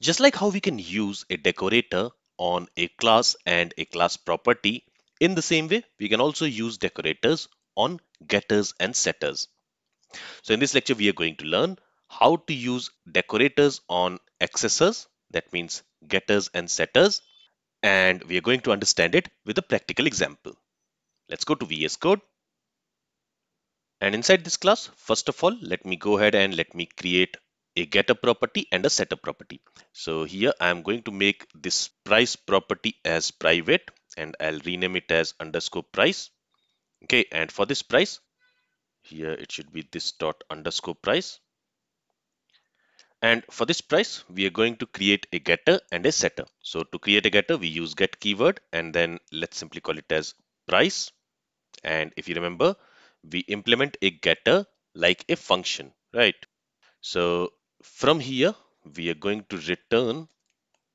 Just like how we can use a decorator on a class and a class property, in the same way, we can also use decorators on getters and setters. So in this lecture, we are going to learn how to use decorators on accessors, that means getters and setters, and we are going to understand it with a practical example. Let's go to VS Code. And inside this class, first of all, let me go ahead and let me create a getter property and a setter property. So here I am going to make this price property as private and I'll rename it as underscore price. Okay, and for this price, here it should be this dot underscore price. And for this price, we are going to create a getter and a setter. So to create a getter, we use get keyword and then let's simply call it as price. And if you remember, we implement a getter like a function, right? So from here, we are going to return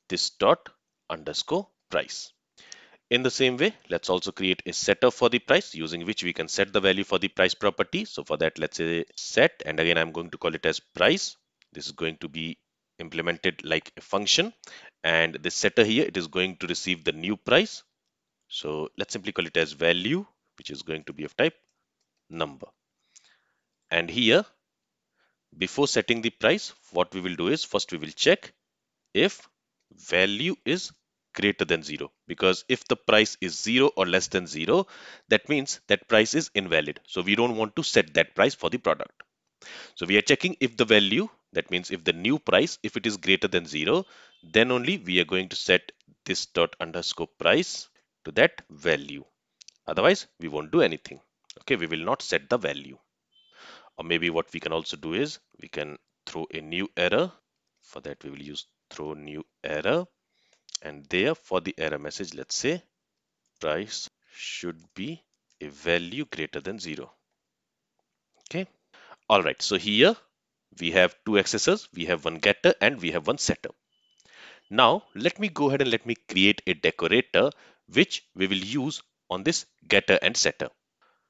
this dot underscore price. In the same way, let's also create a setter for the price using which we can set the value for the price property. So for that, let's say set, and again, I'm going to call it as price. This is going to be implemented like a function, and the setter here, it is going to receive the new price. So let's simply call it as value, which is going to be of type number. And here, before setting the price, what we will do is first we will check if value is greater than 0, because if the price is 0 or less than 0, that means that price is invalid. So we don't want to set that price for the product. So we are checking if the value, that means if the new price, if it is greater than 0, then only we are going to set this dot underscore price to that value. Otherwise, we won't do anything. Okay, we will not set the value. Or maybe what we can also do is we can throw a new error. For that, we will use throw new error. And there for the error message, let's say price should be a value greater than 0. Okay. All right. So here we have two accessors. We have one getter and we have one setter. Now let me go ahead and let me create a decorator, which we will use on this getter and setter.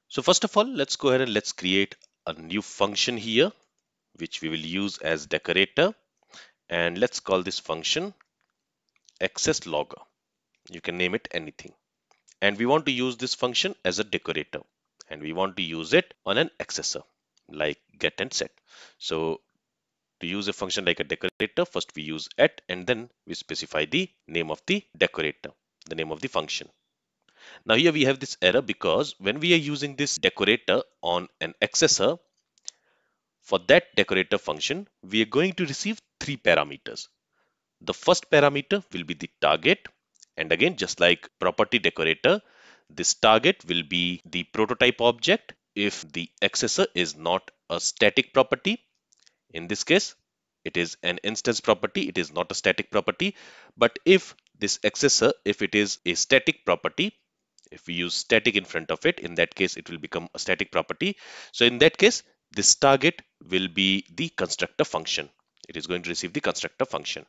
So first of all, let's go ahead and let's create a new function here, which we will use as decorator. And let's call this function access logger. You can name it anything. And we want to use this function as a decorator. And we want to use it on an accessor like get and set. So to use a function like a decorator, first we use at and then we specify the name of the decorator, the name of the function. Now here we have this error because when we are using this decorator on an accessor, for that decorator function, we are going to receive three parameters. The first parameter will be the target. And again, just like property decorator, this target will be the prototype object if the accessor is not a static property. In this case, it is an instance property. It is not a static property. But if this accessor, if it is a static property, if we use static in front of it, in that case, it will become a static property. So in that case, this target will be the constructor function. It is going to receive the constructor function.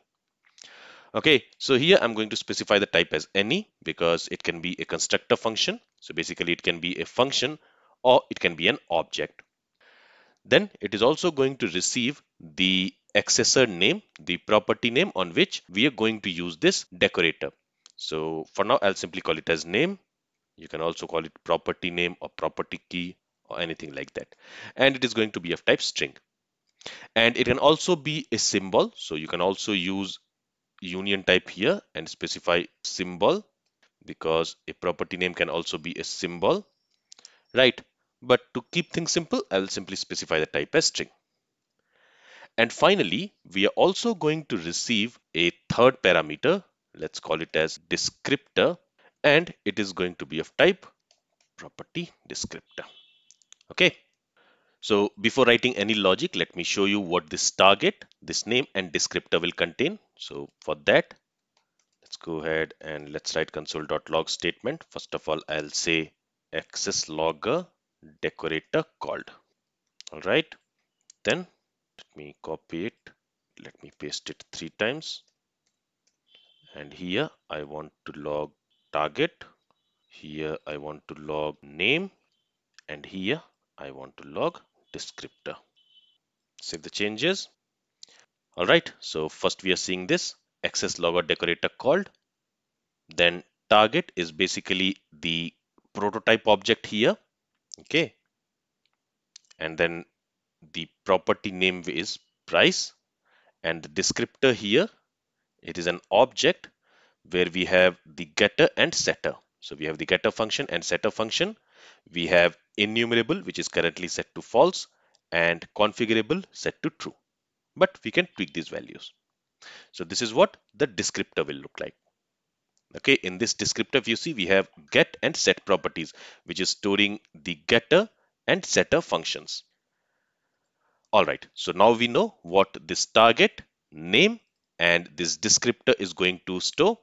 Okay, so here I'm going to specify the type as any because it can be a constructor function. So basically it can be a function or it can be an object. Then it is also going to receive the accessor name, the property name on which we are going to use this decorator. So for now, I'll simply call it as name. You can also call it property name or property key or anything like that. And it is going to be of type string. And it can also be a symbol. So you can also use union type here and specify symbol because a property name can also be a symbol, right? But to keep things simple, I'll simply specify the type as string. And finally, we are also going to receive a third parameter. Let's call it as descriptor. And it is going to be of type property descriptor. Okay. So before writing any logic, let me show you what this target, this name and descriptor will contain. So for that, let's go ahead and let's write console.log statement. First of all, I'll say access logger decorator called. All right. Then let me copy it. Let me paste it 3 times. And here I want to log target, here I want to log name, and here I want to log descriptor. Save the changes. All right, so first we are seeing this access logger decorator called. Then target is basically the prototype object here, okay, and then the property name is price, and the descriptor here, it is an object where we have the getter and setter. So we have the getter function and setter function. We have enumerable, which is currently set to false, and configurable set to true, but we can tweak these values. So this is what the descriptor will look like. Okay, in this descriptor you see we have get and set properties, which is storing the getter and setter functions. All right, so now we know what this target, name, and this descriptor is going to store.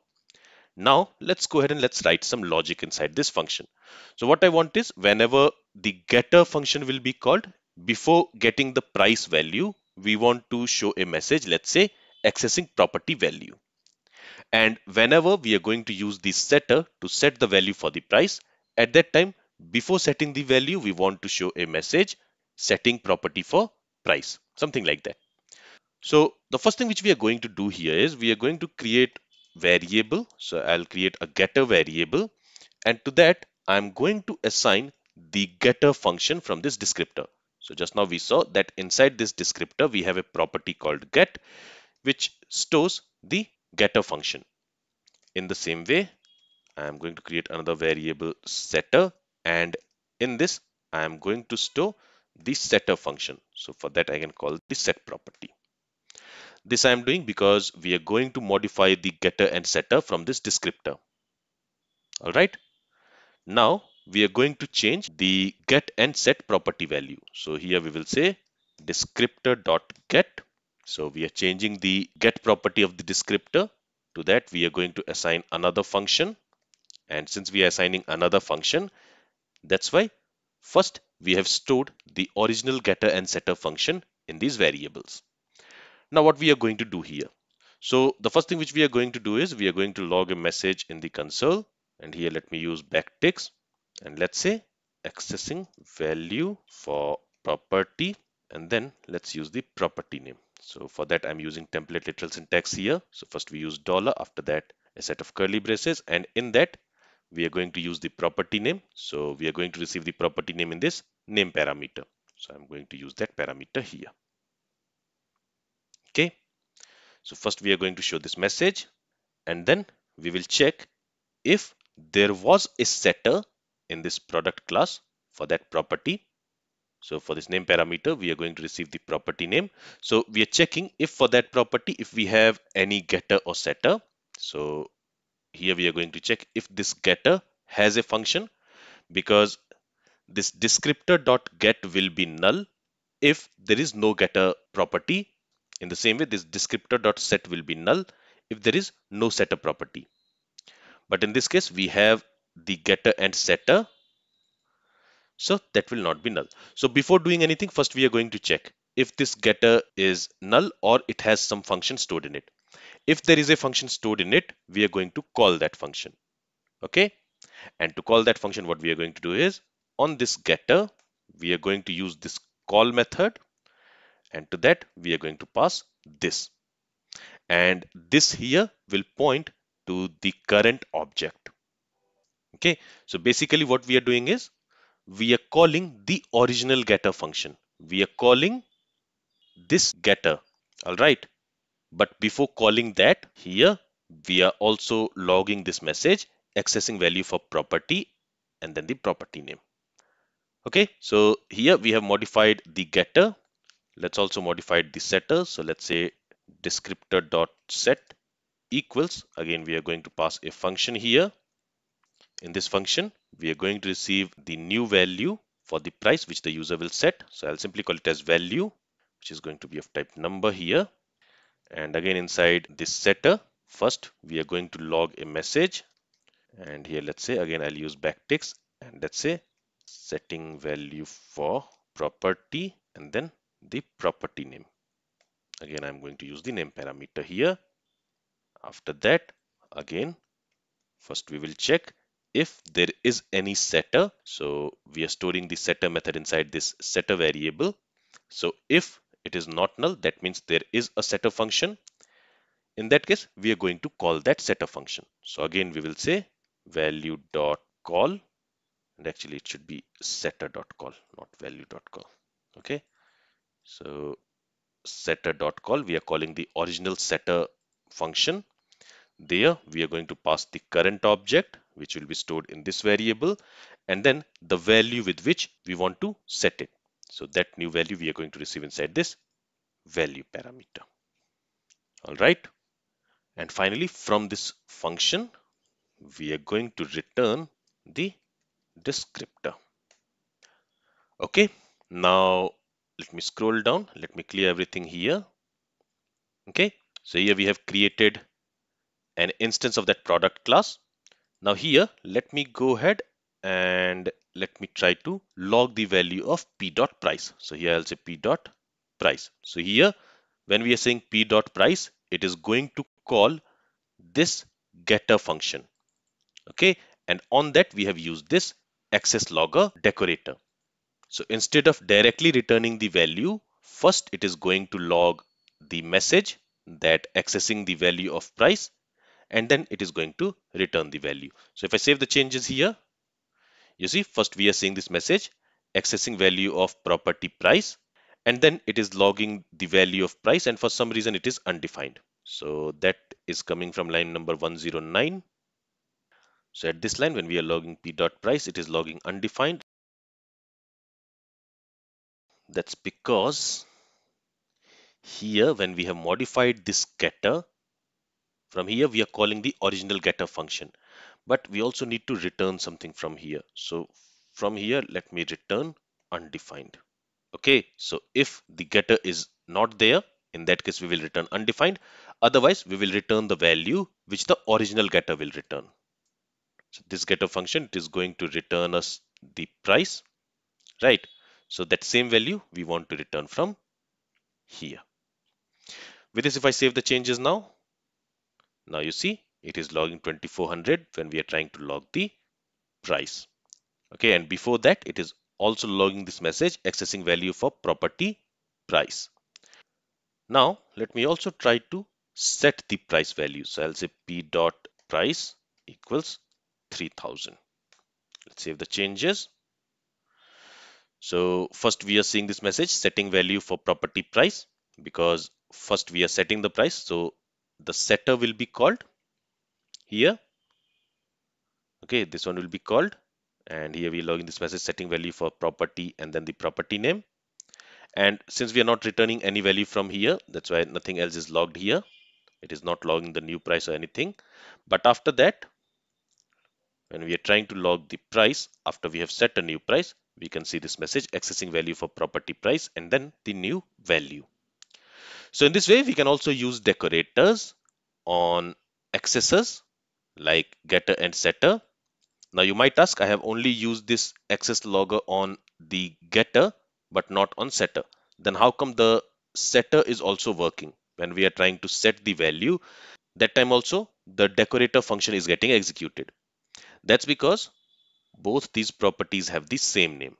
Now let's go ahead and let's write some logic inside this function. So what I want is whenever the getter function will be called, before getting the price value, we want to show a message, let's say accessing property value. And whenever we are going to use the setter to set the value for the price, at that time, before setting the value, we want to show a message setting property for price, something like that. So the first thing which we are going to do here is we are going to create variable. So I'll create a getter variable, and to that I'm going to assign the getter function from this descriptor. So just now we saw that inside this descriptor we have a property called get, which stores the getter function. In the same way, I'm going to create another variable setter, and in this I'm going to store the setter function. So for that I can call the set property. This I am doing because we are going to modify the getter and setter from this descriptor. All right, now we are going to change the get and set property value. So here we will say descriptor.get. So we are changing the get property of the descriptor. To that we are going to assign another function, and since we are assigning another function, that's why first we have stored the original getter and setter function in these variables. Now what we are going to do here, so the first thing which we are going to do is we are going to log a message in the console, and here let me use backticks, and let's say accessing value for property, and then let's use the property name. So for that I'm using template literal syntax here. So first we use dollar, after that a set of curly braces, and in that we are going to use the property name. So we are going to receive the property name in this name parameter. So I'm going to use that parameter here. Okay, so first we are going to show this message, and then we will check if there was a setter in this product class for that property. So for this name parameter, we are going to receive the property name. So we are checking if for that property, if we have any getter or setter. So here we are going to check if this getter has a function, because this descriptor.get will be null if there is no getter property. In the same way, this descriptor.set will be null if there is no setter property. But in this case, we have the getter and setter, so that will not be null. So before doing anything, first we are going to check if this getter is null or it has some function stored in it. If there is a function stored in it, we are going to call that function. Okay, and to call that function, what we are going to do is on this getter, we are going to use this call method, and to that we are going to pass this, and this here will point to the current object. Okay, so basically what we are doing is we are calling the original getter function. We are calling this getter. All right, but before calling that, here we are also logging this message accessing value for property, and then the property name. Okay, so here we have modified the getter. Let's also modify the setter. So let's say descriptor.set equals, again we are going to pass a function here. In this function we are going to receive the new value for the price which the user will set. So I'll simply call it as value, which is going to be of type number here. And again inside this setter, first we are going to log a message, and here let's say again I'll use backticks, and let's say setting value for property, and then the property name. Again I'm going to use the name parameter here. After that, again first we will check if there is any setter. So we are storing the setter method inside this setter variable. So if it is not null, that means there is a setter function. In that case, we are going to call that setter function. So again, we will say value dot call, and actually it should be setter dot call, not value dot call. Okay, so setter dot call, we are calling the original setter function. There we are going to pass the current object, which will be stored in this variable, and then the value with which we want to set it. So that new value we are going to receive inside this value parameter. All right, and finally from this function we are going to return the descriptor. Okay, now let me scroll down, let me clear everything here. Okay, so here we have created an instance of that product class. Now here let me go ahead and let me try to log the value of p dot price. So here I'll say p dot price. So here when we are saying p dot price, it is going to call this getter function. Okay, and on that we have used this access logger decorator. So instead of directly returning the value, first it is going to log the message that accessing the value of price, and then it is going to return the value. So if I save the changes here, you see first we are seeing this message accessing value of property price, and then it is logging the value of price, and for some reason it is undefined. So that is coming from line number 109. So at this line when we are logging p dot price, it is logging undefined. That's because here when we have modified this getter, from here we are calling the original getter function, but we also need to return something from here. So from here let me return undefined. Okay, so if the getter is not there, in that case we will return undefined, otherwise we will return the value which the original getter will return. So this getter function, it is going to return us the price, right? So that same value we want to return from here. With this, if I save the changes now, now you see it is logging 2400 when we are trying to log the price. Okay, and before that it is also logging this message accessing value for property price. Now let me also try to set the price value. So I'll say p dot price equals 3000. Let's save the changes. So first we are seeing this message setting value for property price, because first we are setting the price, so the setter will be called here. Okay, this one will be called, and here we log in this message setting value for property and then the property name. And since we are not returning any value from here, that's why nothing else is logged here. It is not logging the new price or anything. But after that, when we are trying to log the price after we have set a new price, we can see this message accessing value for property price and then the new value. So in this way, we can also use decorators on accessors like getter and setter. Now you might ask, I have only used this access logger on the getter but not on setter. Then how come the setter is also working when we are trying to set the value? That time also the decorator function is getting executed. That's because both these properties have the same name.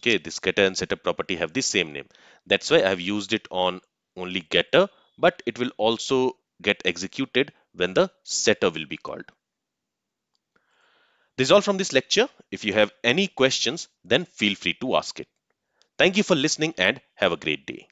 Okay, this getter and setter property have the same name. That's why I have used it on only getter, but it will also get executed when the setter will be called. This is all from this lecture. If you have any questions, then feel free to ask it. Thank you for listening and have a great day.